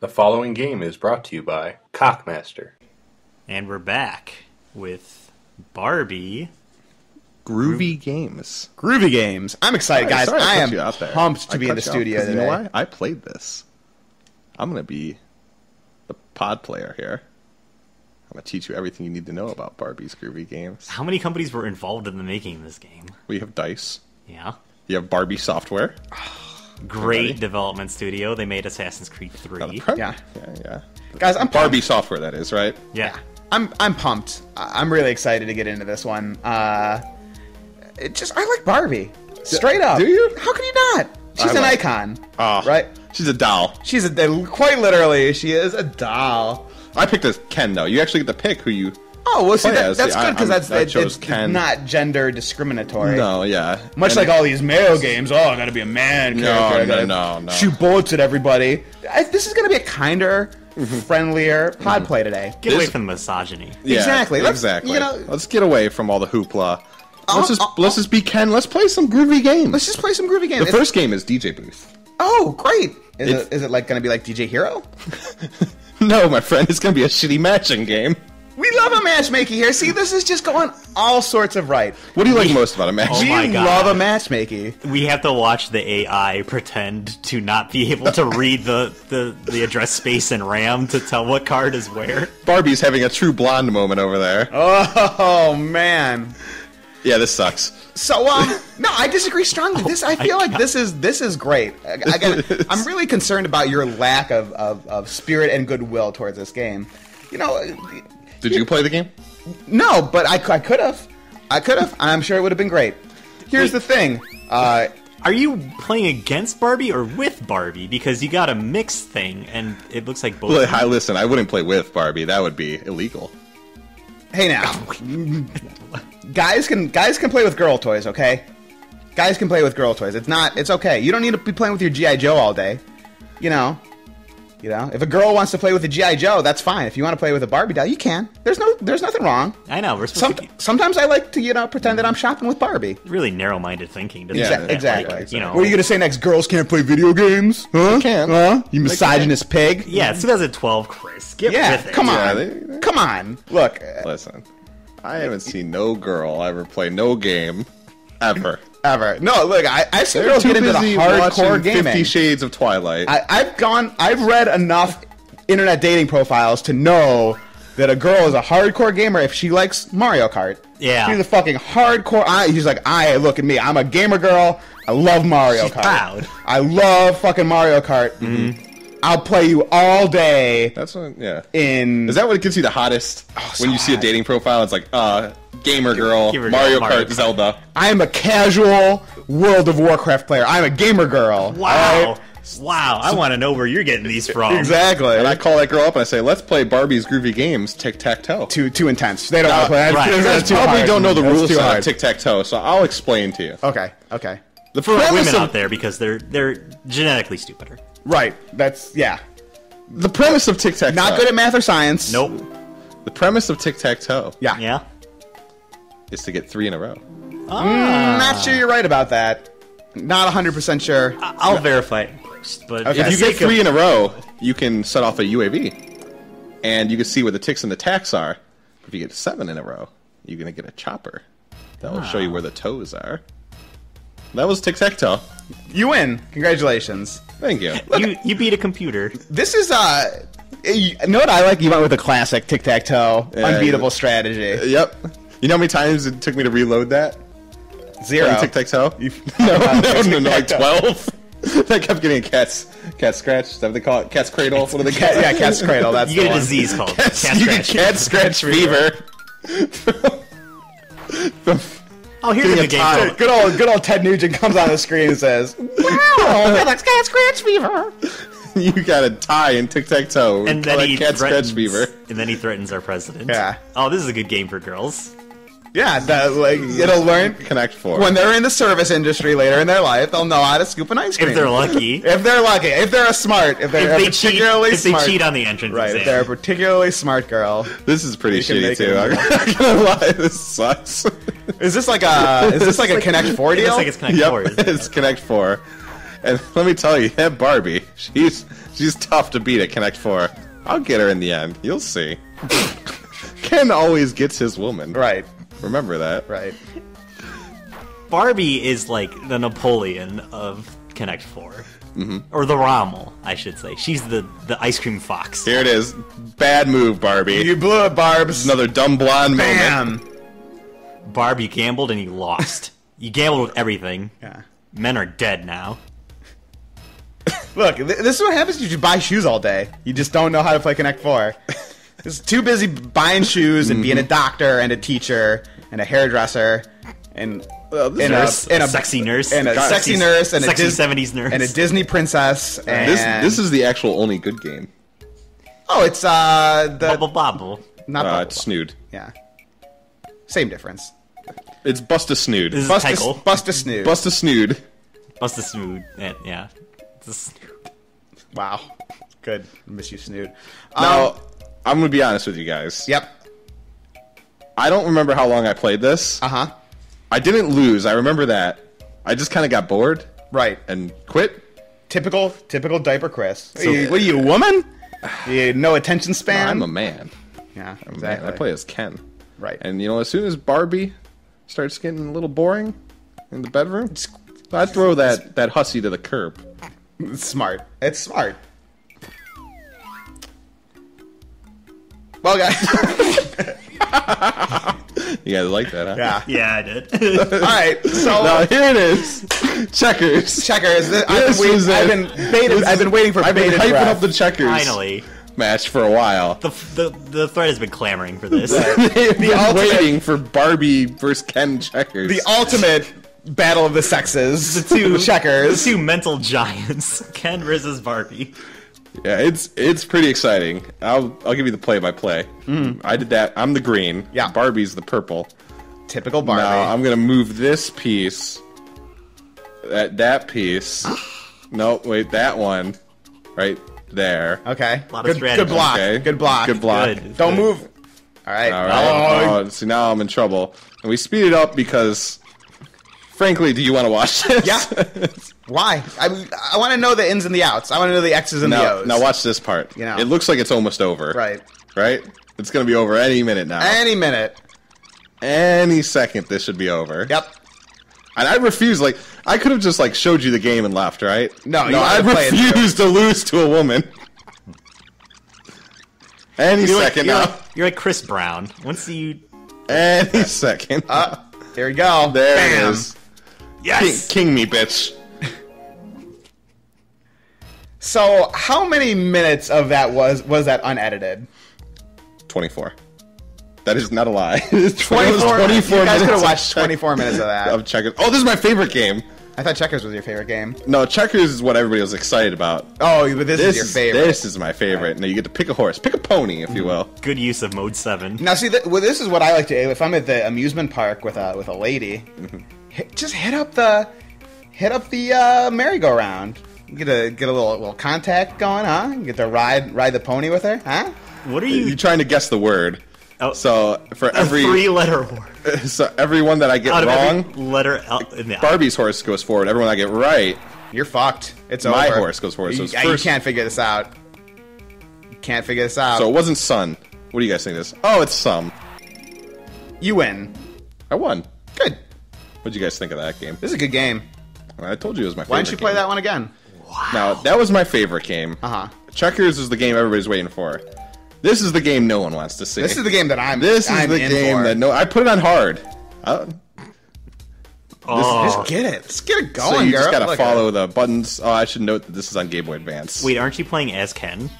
The following game is brought to you by Cockmaster. And we're back with Barbie Groovy Games. Groovy Games. I'm excited, guys. I am pumped to be in the studio today. You know why? I played this. I'm going to be the pod player here. I'm going to teach you everything you need to know about Barbie's Groovy Games. How many companies were involved in the making of this game? We have DICE. Yeah. You have Barbie Software. Great development studio. They made Assassin's Creed 3. Yeah. Guys, I'm pumped. Barbie Software, that is, right? Yeah. I'm pumped. I'm really excited to get into this one. I like Barbie. Straight up. Do you? How can you not? She's an icon. Right? She's a doll. She's a quite literally, she is a doll. I picked as Ken, though. You actually get to pick who you. Oh, well, see, that's good because it's not gender discriminatory. No, yeah. Much like all these male games. Oh, I gotta be a man. No. Shoot bullets at everybody. This is gonna be a kinder, friendlier pod play today. Get away from the misogyny. Yeah, exactly. Exactly. Let's get away from all the hoopla. Let's just be Ken. Let's play some groovy games. Let's just play some groovy games. The first game is DJ Booth. Oh, great. Is it like gonna be like DJ Hero? No, my friend. It's gonna be a shitty matching game. We love a matchmaking here. See, this is just going all sorts of right. What do you like most about a matchmaking? Oh my God. Love a matchmaking. We have to watch the AI pretend to not be able to read the address space in RAM to tell what card is where. Barbie's having a true blonde moment over there. Oh, man. Yeah, this sucks. So, no, I disagree strongly. I feel like this is great. Again, I'm really concerned about your lack of spirit and goodwill towards this game. You know... Did you play the game? No, but I could have. I could have. I'm sure it would have been great. Here's the thing. Are you playing against Barbie or with Barbie? Because you got a mixed thing, and it looks like both. Listen, I wouldn't play with Barbie. That would be illegal. Hey, now. Guys can play with girl toys, okay? Guys can play with girl toys. It's okay. You don't need to be playing with your G.I. Joe all day. You know, if a girl wants to play with a G.I. Joe, that's fine. If you want to play with a Barbie doll, you can. There's nothing wrong. I know. We're supposed to... Sometimes I like to, pretend that I'm shopping with Barbie. Really narrow-minded thinking. Exactly. Like, what are you going to say next? Girls can't play video games? Huh? They can. Huh? You misogynist pig? Yeah, it's 2012, Chris. Get with it. Come on. Come on. Look. Listen, I haven't seen no girl ever play no game ever. No, look, I've seen girls get into the hardcore gaming. 50 Shades of Twilight. I've read enough internet dating profiles to know that a girl is a hardcore gamer if she likes Mario Kart. Yeah. She's a fucking hardcore... She's like, look at me. I'm a gamer girl. I love Mario Kart. She's proud. I love fucking Mario Kart. Mm-hmm. I'll play you all day. That's what, yeah. Is that what gets you the hottest? Oh, so when you see a dating profile, it's like, gamer girl, Mario Kart, Zelda. I'm a casual World of Warcraft player. I'm a gamer girl. Wow. Right? Wow, I want to know where you're getting these from. Exactly. And I call that girl up and I say, let's play Barbie's Groovy Games, tic-tac-toe. Too intense. They don't want to play. Right. That's probably hard. Don't know the rules of tic-tac-toe, so I'll explain to you. Okay. For women out there, because they're genetically stupider. Right. The premise of tic-tac-toe. Not good at math or science. Nope. The premise of tic-tac-toe. Yeah. Is to get three in a row. Not sure you're right about that. Not 100% sure. I'll verify it first. But if you get three in a row, you can set off a UAV. And you can see where the ticks and the tacks are. If you get seven in a row, you're going to get a chopper. That will show you where the toes are. That was tic-tac-toe. You win. Congratulations. Thank you. Look, you beat a computer. This is what I like? You went with a classic tic-tac-toe, unbeatable strategy. Yep. You know how many times it took me to reload that? Zero. Tic-tac-toe? No, like 12. I kept getting a cat scratch. Is that what they call it? Cat's cradle? What are the cats? Yeah, cat's cradle. That's you get a disease called cat scratch fever. Oh, here's the game. Good old Ted Nugent comes on the screen and says, "Wow, that's cat scratch fever." You got a tie in tic-tac-toe. And then he cat scratch fever. And then he threatens our president. Yeah. Oh, this is a good game for girls. Yeah, it'll learn Connect Four. When they're in the service industry later in their life, they'll know how to scoop an ice cream. If they're lucky. If they're smart. If they cheat on the entrance exam. If they're a particularly smart girl. This is pretty shitty too. I'm not gonna lie, this sucks. Is this like a Connect Four deal? It's Connect Four. It's Connect Four. And let me tell you, that Barbie, she's tough to beat at Connect 4. I'll get her in the end. You'll see. Ken always gets his woman. Right. Remember that. Right. Barbie is like the Napoleon of Connect 4. Mm-hmm. Or the Rommel, I should say. She's the ice cream fox. Here it is. Bad move, Barbie. You blew it, Barb. This is another dumb blonde moment. Barb, you gambled and you lost. You gambled with everything. Yeah. Men are dead now. Look, this is what happens if you buy shoes all day. You just don't know how to play Connect 4. It's too busy buying shoes and being a doctor and a teacher and a hairdresser and... a sexy nurse, and a sexy 70s nurse, and a Disney princess. And this is the actual only good game. Oh, it's the Bubble Bobble, not it's Snood. Yeah, same difference. It's Bust a Snood. This is Bust a Snood. Bust a Snood. Bust a Snood. Bust a Snood. Yeah, it's a Snood. Wow, good. I miss you, Snood. Now, I'm gonna be honest with you guys. Yep. I don't remember how long I played this. I didn't lose, I remember that. I just kind of got bored. Right. And quit. Typical diaper Chris. So, what are you, a woman? You no attention span? No, I'm a man. Yeah, exactly. I play as Ken. Right. And, you know, as soon as Barbie starts getting a little boring in the bedroom, I throw that hussy to the curb. It's smart. It's smart. Well, guys... You guys like that, huh? Yeah. Yeah, I did. All right, so... Now, here it is. Checkers. Checkers. I've been waiting for baited breath. Up the checkers. Finally. Match for a while. The thread has been clamoring for this. They've been waiting for Barbie versus Ken checkers. The ultimate battle of the sexes. The two checkers. The two mental giants. Ken versus Barbie. Yeah, it's pretty exciting. I'll give you the play-by-play. I did that. I'm the green. Yeah. Barbie's the purple. Typical Barbie. Now, I'm going to move this piece. That piece. No, wait, that one. Right there. Okay. A lot of strategy. Good block. Okay. Good block. Good block. Good. Don't move. All right. All right. Oh. So now I'm in trouble. And we speed it up because... Frankly, do you want to watch this? Yeah. Why? I want to know the ins and the outs. I want to know the X's and the O's. Now watch this part. You know. It looks like it's almost over. Right. Right? It's going to be over any minute now. Any minute. Any second this should be over. Yep. And I refuse, like, I could have just, like, showed you the game and left, right? No, you I refuse to lose to a woman. Any second now. You're like Chris Brown. Once you... Any second. Here we go. There it is. Yes! King me, bitch. So, how many minutes of that was that unedited? 24. That is not a lie. 24 minutes. You guys could have watched 24 minutes of that. Of Checkers. Oh, this is my favorite game. I thought Checkers was your favorite game. No, Checkers is what everybody was excited about. Oh, but this is your favorite. This is my favorite. Right. Now you get to pick a horse. Pick a pony, if you will. Good use of Mode 7. Now, see, this is what I like to do. If I'm at the amusement park with a lady, just hit up the merry-go-round. Get a little contact going, huh? You get to ride the pony with her, huh? What are you... You're trying to guess the word. Oh, so for every three-letter word, so every one that I get wrong, Barbie's horse goes forward. Everyone I get right, you're fucked. It's over. My horse goes forward. So you can't figure this out. You can't figure this out. So it wasn't sun. What do you guys think of this? Oh, it's some. You win. I won. Good. What'd you guys think of that game? This is a good game. I told you it was my favorite. Why don't you play that one again? Wow. Now that was my favorite game. Checkers is the game everybody's waiting for. This is the game no one wants to see. This is the game that I'm. I put it on hard. Just get it going. So you just gotta follow the buttons. Oh, I should note that this is on Game Boy Advance. Wait, aren't you playing as Ken?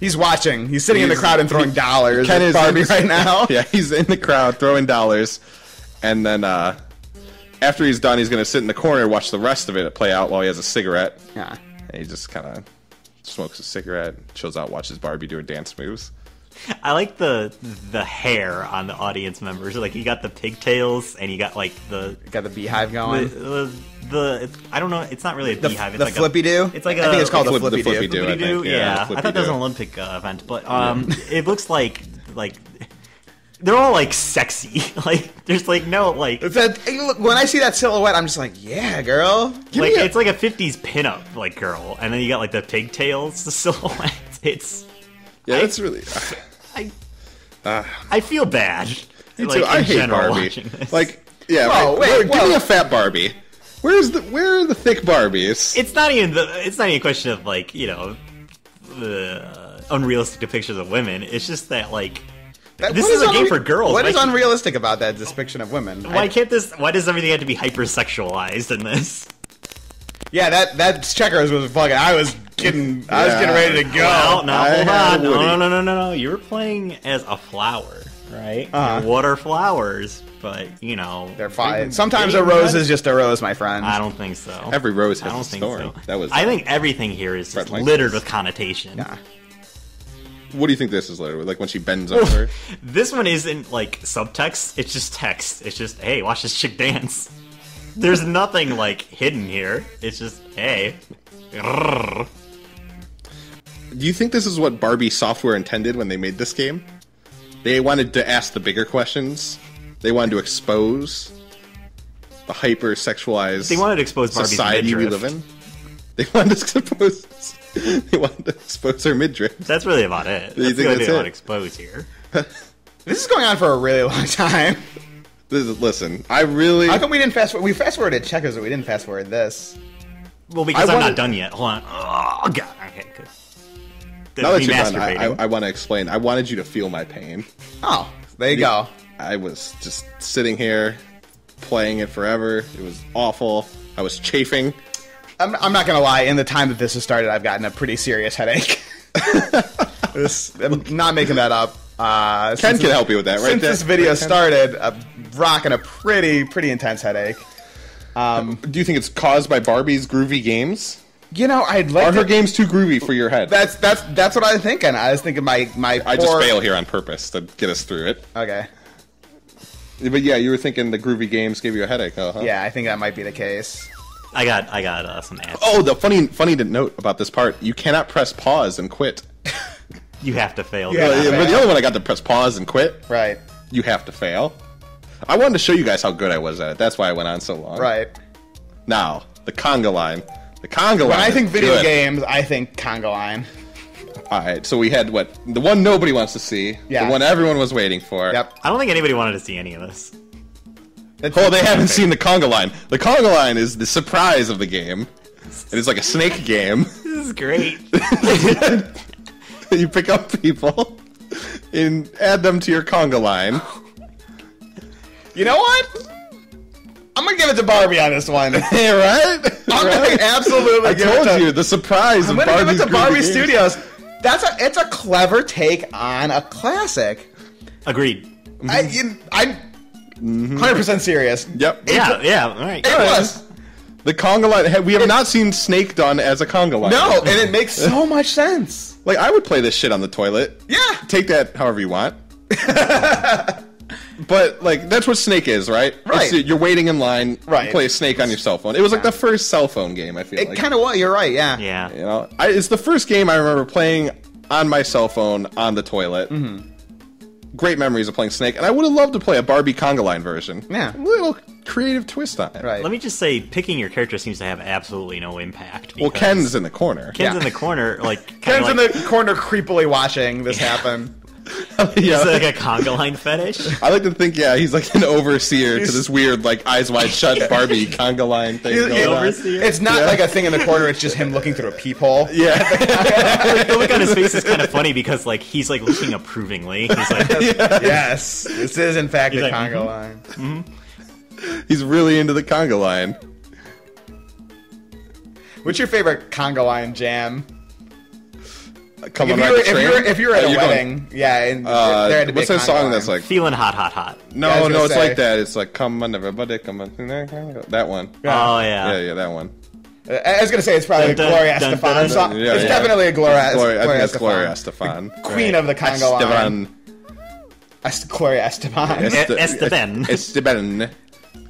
He's watching. He's sitting in the crowd and throwing dollars. Ken is Barbie right now. Yeah, he's in the crowd throwing dollars, and then after he's done, he's gonna sit in the corner and watch the rest of it play out while he has a cigarette. Yeah, and he just kind of. Smokes a cigarette, chills out, watches Barbie do her dance moves. I like the hair on the audience members. Like you got the pigtails, and you got like the beehive going. I don't know. It's not really a beehive. It's like flippy do. It's like I think it's called the flippy do. Yeah, I thought that was an Olympic event, but it looks like they're all like sexy. Like there's like no like that, look, when I see that silhouette, I'm just like, yeah, girl. Like it's like a 50s pinup like girl, and then you got like the pigtails, the silhouette. It's yeah, that's really. I feel bad. Me like, too. I hate Barbie. Like yeah, whoa, like, wait, give me a fat Barbie. Where are the thick Barbies? It's not even a question of like you know the unrealistic depictions of women. It's just that like. This is a game for girls. What is unrealistic about that description of women? Why does everything have to be hypersexualized in this? Yeah, that Checkers was fucking. I was getting ready to go. Well, no, hold on. No. You were playing as a flower, right? Uh-huh. What are flowers? But you know, they're fine. Sometimes a rose is just a rose, my friend. I don't think so. Every rose has a story. So. I think everything here is just littered with connotation. Yeah. What do you think this is later? Like when she bends over? This one isn't like subtext. It's just text. It's just, hey, watch this chick dance. There's nothing like hidden here. It's just, hey. Do you think this is what Barbie Software intended when they made this game? They wanted to ask the bigger questions. They wanted to expose the hyper-sexualized society we live in. They wanted to expose her midriff. That's really about it. That's the only thing I want to expose here. This is going on for a really long time. Listen, I really... How come we didn't fast-forward? We fast-forwarded Checkers, but we didn't fast-forward this. Well, because I'm not done yet. Hold on. Oh, God. Okay, good. Now that you're done, I want to explain. I wanted you to feel my pain. Oh, there you go. I was just sitting here, playing it forever. It was awful. I was chafing. I'm not going to lie, in the time that this has started, I've gotten a pretty serious headache. I'm not making that up. Ken can help you with that, right? Since this video started, I'm rocking a pretty intense headache. Do you think it's caused by Barbie's groovy games? You know, I'd like Are her games too groovy for your head? That's what I was thinking. I was thinking I just fail here on purpose to get us through it. Okay. But yeah, you were thinking the groovy games gave you a headache, huh? Yeah, I think that might be the case. I got some answers. Oh, the funny note about this part: you cannot press pause and quit. You have to fail. But the other one I got to press pause and quit. Right. You have to fail. I wanted to show you guys how good I was at it. That's why I went on so long. Right. Now the conga line. The conga line. When I think video games, I think conga line. All right. So we had the one nobody wants to see. Yeah. The one everyone was waiting for. Yep. I don't think anybody wanted to see any of this. Oh, they haven't seen the conga line. The conga line is the surprise of the game. It is like a snake game. This is great. You pick up people and add them to your conga line. You know what? I'm going to give it to Barbie on this one. Hey, right? I'm going to absolutely give it to... I told you, the surprise of Barbie's I'm going to give it to Barbie Studios. It's a clever take on a classic. Agreed. I 100% serious. Yep. Yeah. All right. It was the conga line. We have not seen snake done as a conga line. No, and it makes so much sense. Like I would play this shit on the toilet. Yeah. Take that however you want. But like that's what snake is, right? Right. You're waiting in line. Right. You play snake on your cell phone. It was like the first cell phone game. I feel it kind of was. You're right. Yeah. Yeah. You know, it's the first game I remember playing on my cell phone on the toilet. Mm-hmm. Great memories of playing Snake, and I would have loved to play a Barbie conga line version. Yeah. A little creative twist on it. Right. Let me just say, picking your character seems to have absolutely no impact. Well, Ken's in the corner. Ken's in the corner, like... Ken's in the corner creepily watching this happen. Is it like a conga line fetish? I like to think, he's like an overseer to this weird, like, eyes-wide-shut Barbie conga line thing going on. It's not like a thing in the corner, it's just him looking through a peephole. Yeah. The look on his face is kind of funny because, like, he's, like, looking approvingly. He's like, yes, this is, in fact, the conga line. Mm-hmm. He's really into the conga line. What's your favorite conga line jam? If you're at a wedding, what's that song that's like feeling hot, hot, hot? No, it's like that. It's like come on, everybody, come on, that one. Oh yeah, that one. I was gonna say it's probably a Gloria Estefan song. It's definitely a Gloria Estefan, Queen of the Congo line. Gloria Estefan. Esteban.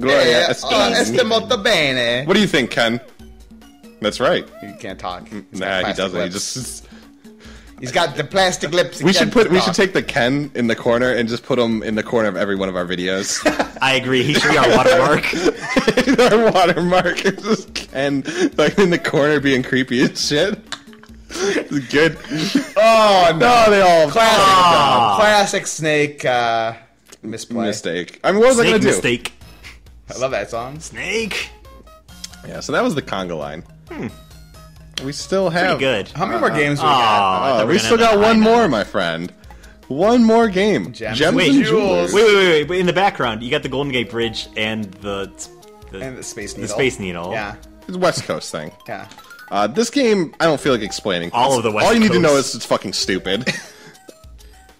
Gloria Estefan. What do you think, Ken? That's right. He can't talk. Nah, he doesn't. He just. He's got the plastic lips. We should take the Ken in the corner and just put him in the corner of every one of our videos. I agree. He should be our watermark. He's our watermark. It's just Ken, like, in the corner being creepy and shit. It's good. Oh no, they all classic Snake misplay. Mistake. I mean, what was Snake I gonna do? Mistake. I love that song. Snake. Yeah, so that was the conga line. Hmm. We still have. Good. How many more games we got? Oh, we still got one more, my friend. One more game. Gems and Jewels. Wait. In the background, you got the Golden Gate Bridge and the Space Needle. The Space Needle. Yeah. It's a West Coast thing. Yeah. This game, I don't feel like explaining. All of the West Coast. All you need to know is it's fucking stupid.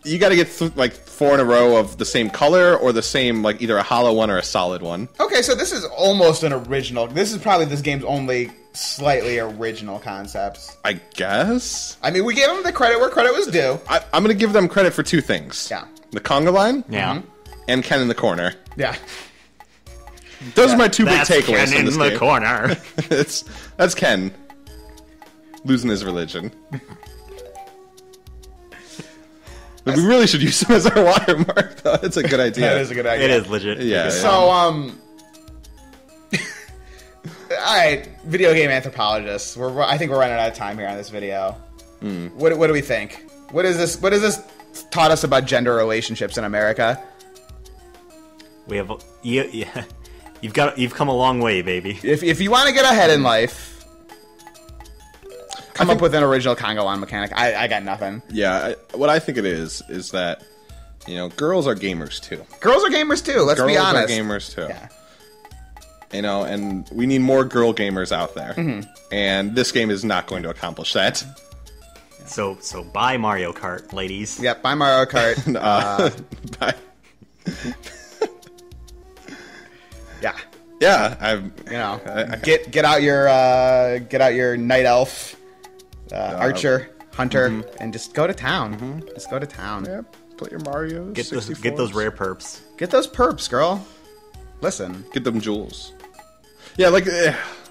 You got to get like 4 in a row of the same color or the same, like, either a hollow one or a solid one. Okay, so this is almost an original. This is probably this game's only slightly original concepts, I guess. I mean, we gave them the credit where credit was due. I'm going to give them credit for 2 things. Yeah. The conga line. Yeah. And Ken in the corner. Yeah. Those are my 2 big takeaways from this game. Ken in the corner. That's Ken. Losing his religion. We really should use him as our watermark, though. It's a good idea. That is a good idea. It is legit. Yeah. So, all right, video game anthropologists. I think we're running out of time here on this video. Mm. What do we think? What is this taught us about gender relationships in America? We have you've come a long way, baby. If you want to get ahead in life. Come up with an original conga line mechanic. I got nothing. Yeah, what I think it is that, you know, girls are gamers too. Girls are gamers too. Let's be honest. Girls are gamers too. Yeah. You know, and we need more girl gamers out there. Mm-hmm. And this game is not going to accomplish that. So buy Mario Kart, ladies. Yep, buy Mario Kart. Buy. Yeah. Yeah, get out your night elf. Archer, Hunter, and just go to town. Mm-hmm. Just go to town. Yep. Play your Mario. Get those rare perps. Get those perps, girl. Listen. Get them jewels. Yeah, like,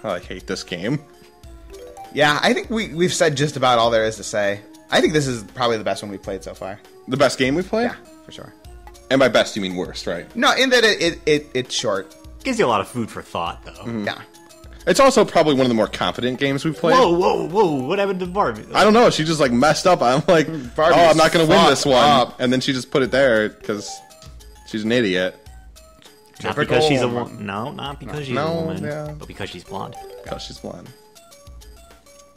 I hate this game. Yeah, I think we've said just about all there is to say. I think this is probably the best one we've played so far. The best game we've played? Yeah, for sure. And by best, you mean worst, right? No, in that it's short. Gives you a lot of food for thought, though. Mm-hmm. Yeah. It's also probably one of the more competent games we've played. Whoa. What happened to Barbie? I don't know. She just, like, messed up. I'm like, Barbie's I'm not going to win this one. And then she just put it there because she's an idiot. Not because she's a woman. No, not because she's a woman. Yeah. But because she's blonde. Because she's blonde.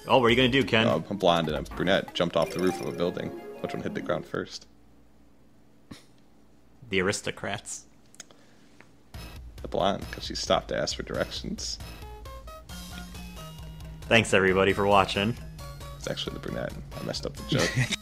Oh, what are you going to do, Ken? A blonde and a brunette jumped off the roof of a building. Which one hit the ground first? The aristocrats. The blonde, because she stopped to ask for directions. Thanks, everybody, for watching. It's actually the brunette. I messed up the joke.